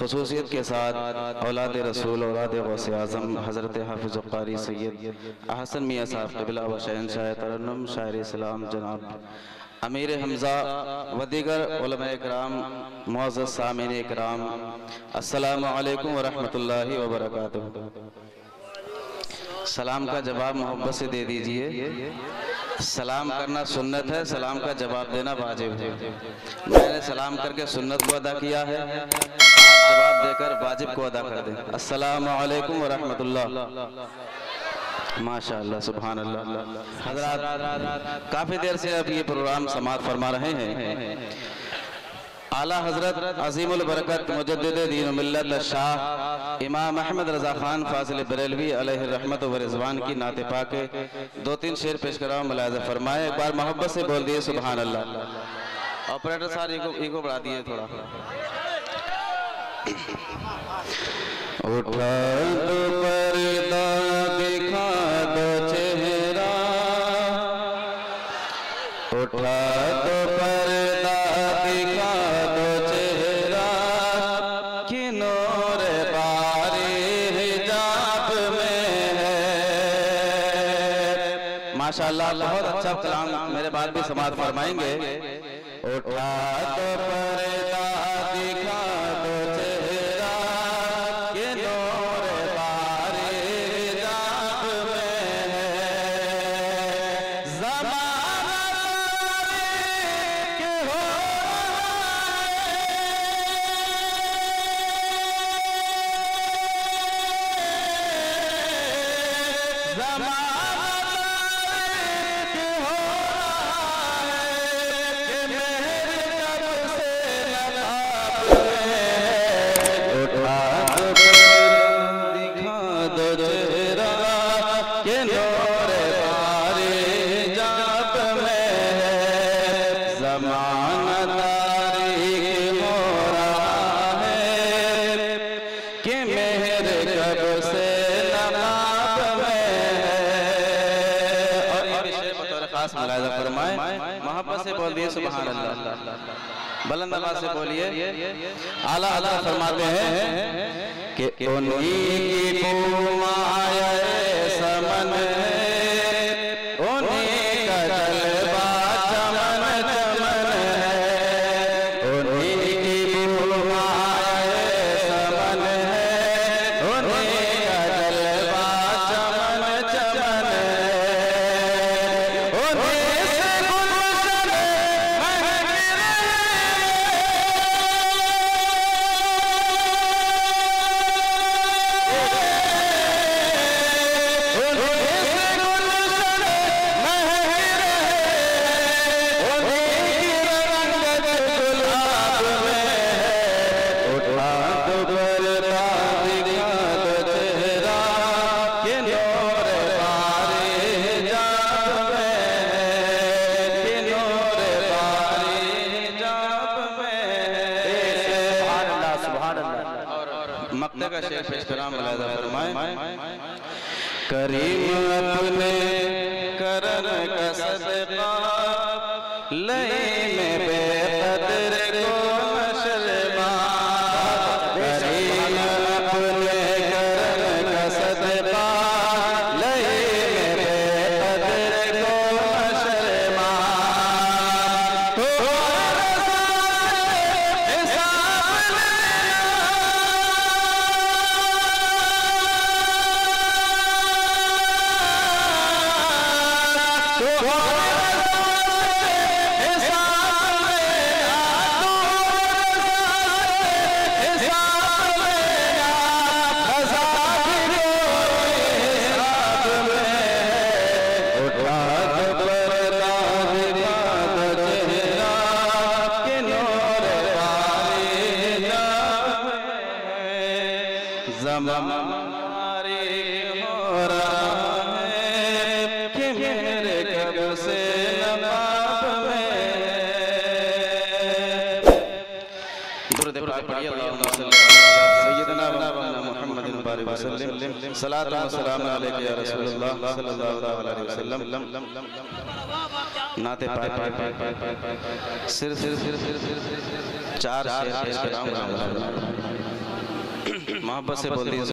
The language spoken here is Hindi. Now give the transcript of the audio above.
खसूसियत के साथ औलाद रसूल औलाद गौसे आज़म हज़रत हाफिज़ क़ारी सैयद अहसन मियाँ साहब क़िबला व शहंशाह तरन्नुम शायर इस्लाम जनाब अमीर हमज़ा व दीगर उलमाए किराम मुअज़्ज़ज़ सामीन किराम, अस्सलामु अलैकुम व रहमतुल्लाहि व बरकातुहू। सलाम का जवाब मोहब्बत से दे दीजिए। सलाम करना सुन्नत है, सलाम का जवाब देना वाजिब है। मैंने सलाम करके सुन्नत को अदा किया है, आप जवाब देकर वाजिब को अदा कर दें। अस्सलामु अलैकुम व रहमतुल्लाह। माशाअल्लाह, सुभानअल्लाह। हज़रात, काफ़ी देर से अब ये प्रोग्राम समाप्त फरमा रहे हैं। आला हज़रत अज़ीमुल बरकत मुजद्दिद दीन मिल्लत शाह इमाम अहमद रज़ा ख़ान फ़ाज़िल बरेलवी अलैहि रहमत व रिज़वान की नाते पाके दो तीन शेर पेश कराओ, मुलाज़ा फरमाए। एक बार मोहब्बत से बोल दिए सुभान अल्लाह। ऑपरेटर साहब इको बढ़ा दिए थोड़ा। उठा दो पर्दा, दिखा दो चेहरा, उठा दो पर्दा, दिखा दो चेहरा, कि नूर बारी हिजाब में है। माशाल्लाह, बहुत अच्छा कलाम मेरे बाद भी समाप्त फरमाएंगे। उठा दो पर्दा, दिखा दो चेहरा, कि नूर बारी हिजाब में है। ज़माना तारीख़ हो रहा है, बुलंद आवाज से बोलिए। आला आला फरमाते हैं कि उन्हीं की माया समन है, उन्हीं का जलवा चमन चमन है, उन्हीं की माया समन है, उन्हीं का जलवा चमन चमन है। करीम अपने करम का सदका, लई में बेकदर को शर्मा। करीम अपने करम का सदका, लई में बेकदर को शर्मा। नाते सिर्फ चार मोहब्बत से बोल दीजिए।